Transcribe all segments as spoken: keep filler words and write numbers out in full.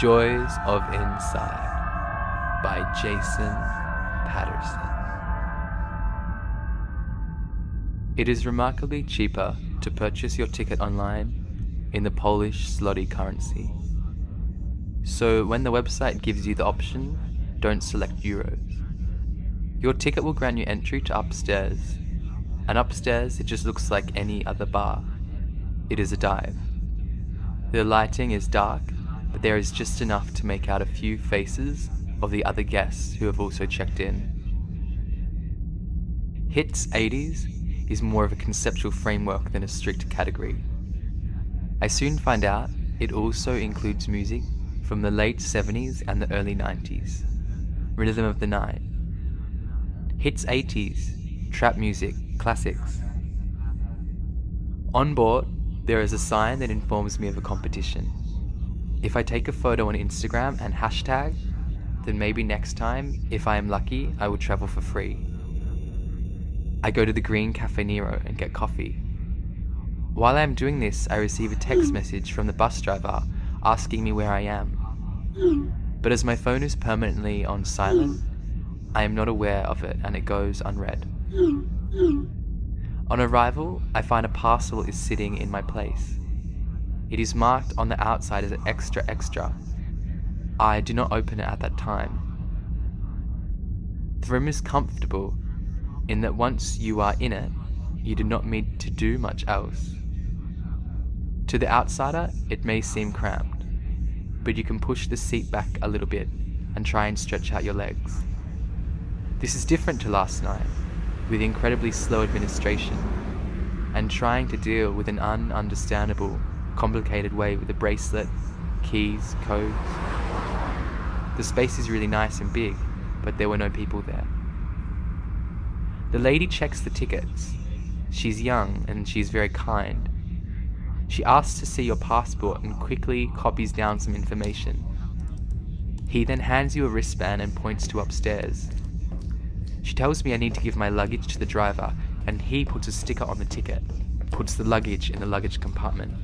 Joys of Inside by Jason Patterson. It is remarkably cheaper to purchase your ticket online in the Polish zloty currency. So when the website gives you the option, don't select euros. Your ticket will grant you entry to upstairs, and upstairs it just looks like any other bar. It is a dive. The lighting is dark, but there is just enough to make out a few faces of the other guests who have also checked in. Hits eighties is more of a conceptual framework than a strict category. I soon find out it also includes music from the late seventies and the early nineties, Rhythm of the Night. Hits eighties, trap music, classics. On board, there is a sign that informs me of a competition. If I take a photo on Instagram and hashtag, then maybe next time, if I am lucky, I will travel for free. I go to the green Cafe Nero and get coffee. While I am doing this, I receive a text message from the bus driver asking me where I am. But as my phone is permanently on silent, I am not aware of it, and it goes unread. On arrival, I find a parcel is sitting in my place. It is marked on the outside as extra extra. I do not open it at that time. The room is comfortable in that once you are in it, you do not need to do much else. To the outsider, it may seem cramped, but you can push the seat back a little bit and try and stretch out your legs. This is different to last night, with incredibly slow administration, and trying to deal with an un-understandable, complicated way with a bracelet, keys, codes. The space is really nice and big, but there were no people there. The lady checks the tickets. She's young and she's very kind. She asks to see your passport and quickly copies down some information. He then hands you a wristband and points to upstairs. She tells me I need to give my luggage to the driver, and he puts a sticker on the ticket, puts the luggage in the luggage compartment.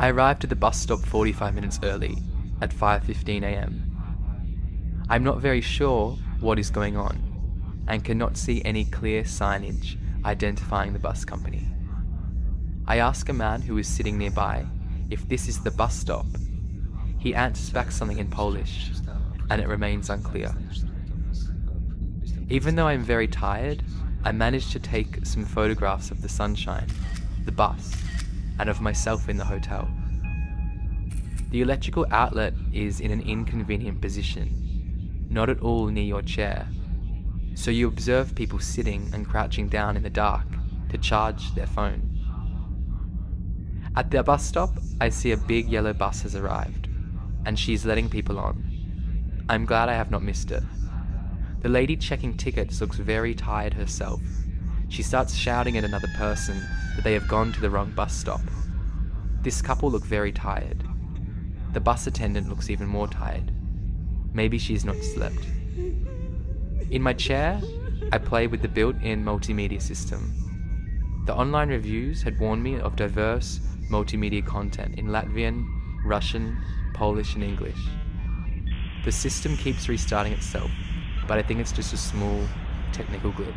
I arrived at the bus stop forty-five minutes early, at five fifteen a m I'm not very sure what is going on, and cannot see any clear signage identifying the bus company. I ask a man who is sitting nearby if this is the bus stop. He answers back something in Polish, and it remains unclear. Even though I'm very tired, I managed to take some photographs of the sunshine, the bus, and of myself in the hotel. The electrical outlet is in an inconvenient position, not at all near your chair, so you observe people sitting and crouching down in the dark to charge their phone. At the bus stop, I see a big yellow bus has arrived, and she's letting people on. I'm glad I have not missed it. The lady checking tickets looks very tired herself. She starts shouting at another person that they have gone to the wrong bus stop. This couple look very tired. The bus attendant looks even more tired. Maybe she's not slept. In my chair, I play with the built-in multimedia system. The online reviews had warned me of diverse multimedia content in Latvian, Russian, Polish, and English. The system keeps restarting itself, but I think it's just a small technical glitch.